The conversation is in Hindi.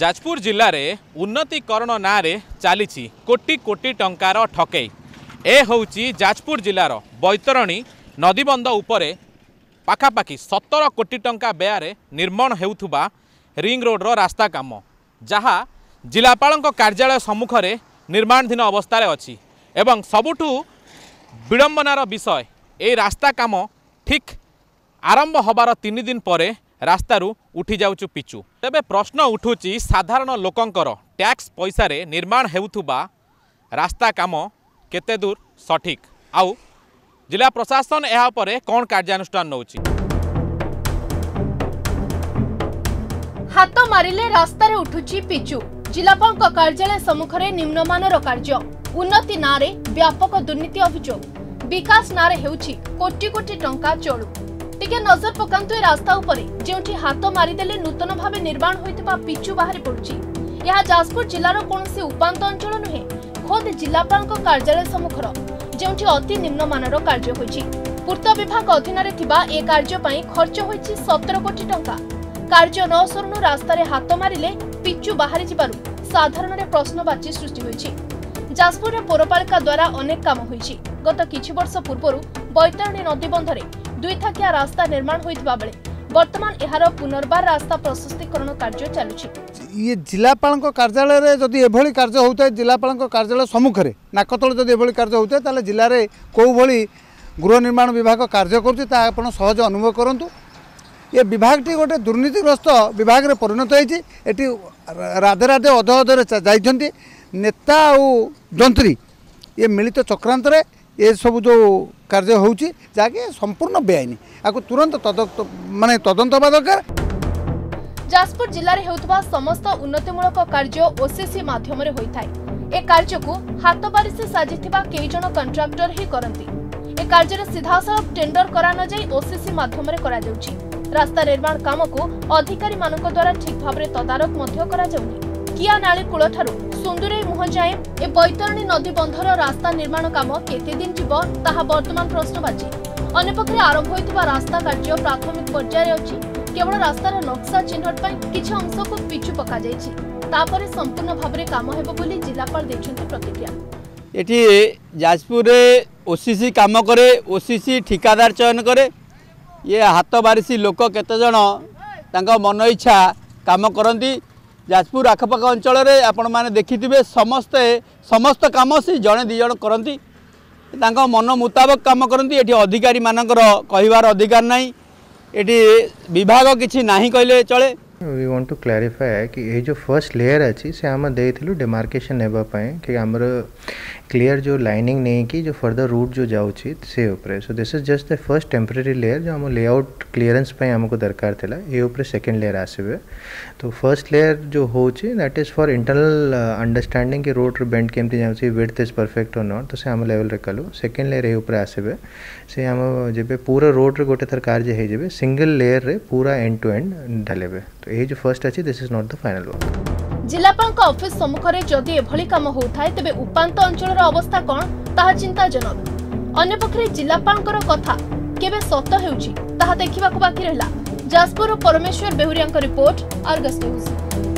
जाजपुर जिल्ला रे उन्नतीकरण ना रे चालीछि कोटी कोटी टंकार ठकई। ए होउछि जाजपुर जिल्लार बैतरणी नदीबंध उपरे पाखापाखि 17 कोटी टंका व्यय निर्माण हेउथुबा रिंग रोड रो रास्ता काम, जहा जिलापालक कार्यालय सम्मुख रे निर्माणाधीन अवस्था रे अछि। एवं सबुठू विडंबनार विषय ए रास्ता काम ठीक आरंभ होबार 3 दिन परे रास्तारू उठी जाउछु पिचू। तबे प्रश्न उठुची साधारण लोकंकर टैक्स पैसा रे निर्माण हेउथुबा रास्ता काम केते दूर सठिक, आउ जिला प्रशासन एहा परे कोन कार्यानुष्ठान नउची। हाथ मारिले रास्ता रे उठुची पिचू। जिलापाल कार्यालय सम्मुख रे निम्नमानर कार्य, उन्नति नारे व्यापक दुर्नीति अभियोग, विकास नारे हेउची कोटी कोटी टंका चोरी। टिके नजर पकांतु रास्ता उपरे जेउठी हाथ मारिदेले नूतन भावे निर्माण होइतबा पिचू बाहरी पडुची। यहा जाजपुर जिल्लार कोनसे उपांत अंचल नहे, खोद जिलापालक कार्यालय सम्मुखर जेउठी अति निम्नमानर कार्य होइची। पूर्त विभाग अधीनरे थिबा ए कार्य पई खर्च होइची 17 कोटी टंका। कार्य न सरनु रास्ता रे हाथ मारिले पिचू बाहरी जिबारु साधारण रे प्रश्नवाची सृष्टि होइची। जाजपुर रे पौरपालिका द्वारा अनेक काम होइची। गत किछि वर्ष पूर्वरु बैतरणी नदी बंधरे 2 थाकिया रास्ता निर्माण होइतबा बेले वर्तमान एहारो पुनर्बार रास्ता प्रशस्तीकरण कार्य चालुछि। ये जिलापालक कार्यालय रे जदि एभली कार्य होउते, जिलापालक कार्यालय सम्मुख रे नाकतल जदि एभली कार्य होउते, ताले जिल्ला रे को भली गृह निर्माण विभाग कार्य करूछि ता आपण सहज अनुभव करंतु। ये विभाग टी गोटे दुर्नीतिग्रस्त विभाग रे परिणत होइछि। एटी राधे राधे अध अधरे जाइछन्ती नेता ओ जंत्री ये मिलित चक्रांत रे ये सब जो कार्य होउछि जाके संपूर्ण बेआईनी आको तुरंत तदंत बा दरकार। जाजपुर जिल्ला रे हेउतबा समस्त उन्नतिमूलक कार्य ओसीसी माध्यम रे होई थाय। ए कार्य को हातबारी से साजिथिबा केई जन कंट्राक्टर ही करंती। ए कार्य रे सीधासलख टेंडर करा न जाई ओसीसी माध्यम रे करा जाउछि। रास्ता निर्माण काम को अधिकारी मानक द्वारा ठीक भाव रे तदारक मध्य करा जाउनि। किया नाली कुल ठारू सुंदुरे मुह जाए ए बैतरणी नदी बंधर रास्ता निर्माण काम केते दिन जीव ताहा वर्तमान प्रश्नवाची। अन्यपक्षे आरंभ होइतबा रास्ता कार्य प्राथमिक पर्याय अछि। केवल रास्तार नक्शा चिन्हट पई किछ अंश को पिचू पका जाइछि, तापरे संपूर्ण भाव रे काम हेबो बोली जिलापाल दैछन्ती प्रतिक्रिया। एठी जाजपुर रे ओसीसी काम करे, ओसीसी ठिकादार चयन करे। ये हाथ बारिसी लोक केते जण तांका मन इच्छा काम करंती। जाजपुर आखपाख अंचल रे आपण माने देखिथिबे समस्ते समस्त काम से जणे दिजण करंती, तांका मन मुताबिक काम करंती। एठी अधिकारी मानकर कहिवार अधिकार नाही, एठी विभाग किछि नाही कहले चले। वी वांट टू क्लैरिफाई कि ए जो फर्स्ट लेयर अछि से हम देथिलु डिमार्केशन हेबा पय कि हमर क्लियर जो लाइनिंग नहीं कि जो फर्दर रूट जो जाउछि से ऊपर। So this is just the first temporary layer जो हम लेआउट क्लीयरेंस पे हमको दरकार थिला। ए ऊपर सेकंड लेयर आसीबे तो फर्स्ट लेयर जो होछि that is for internal understanding कि रोड रे बेंड केमति जाउछि, विड्थ इज परफेक्ट और नॉट, तो से हम लेवल रे कलु। सेकंड लेयर ए ऊपर आसीबे से हम जेबे पूरा रोड रे गोटे थर कार्य हे जेबे सिंगल लेयर रे पूरा एंड टू एंड ढलेबे। तो ए जो फर्स्ट अछि this is not the final work. जिलापाल ऑफिस सम्मुख रे जदि एभली काम होथाय तबे उपांत अंचलर अवस्था कोन ताहा चिंताजनक। अन्य पक्षे जिलापालकर कथा केबे सत्य हेउची ताहा देखिबाक बाकी रहला। जाजपुर परमेश्वर बेहुरियांक रिपोर्ट, आर्गस न्यूज।